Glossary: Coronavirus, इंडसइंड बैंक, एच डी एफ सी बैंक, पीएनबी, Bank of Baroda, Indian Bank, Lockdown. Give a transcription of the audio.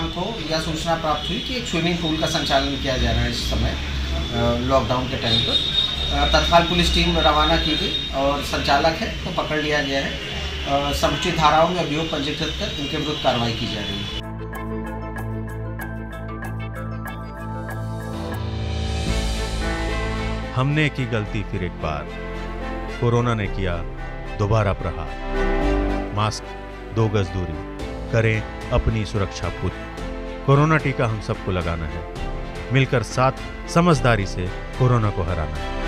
शाम को यह सूचना प्राप्त हुई कि एक स्विमिंग पूल का संचालन किया जा रहा है इस समय लॉकडाउन के टाइम पर। तत्काल पुलिस टीम रवाना की गई और संचालक है तो पकड़ लिया गया है। समुचित धाराओं में अभियोग पंजीकृत कर इनके विरुद्ध कार्रवाई की जा रही है। हमने की गलती फिर एक बार, कोरोना ने किया दोबारा प्रहार। मास्क, 2 गज दूरी, करें अपनी सुरक्षा खुद। कोरोना टीका हम सबको लगाना है, मिलकर साथ समझदारी से कोरोना को हराना है।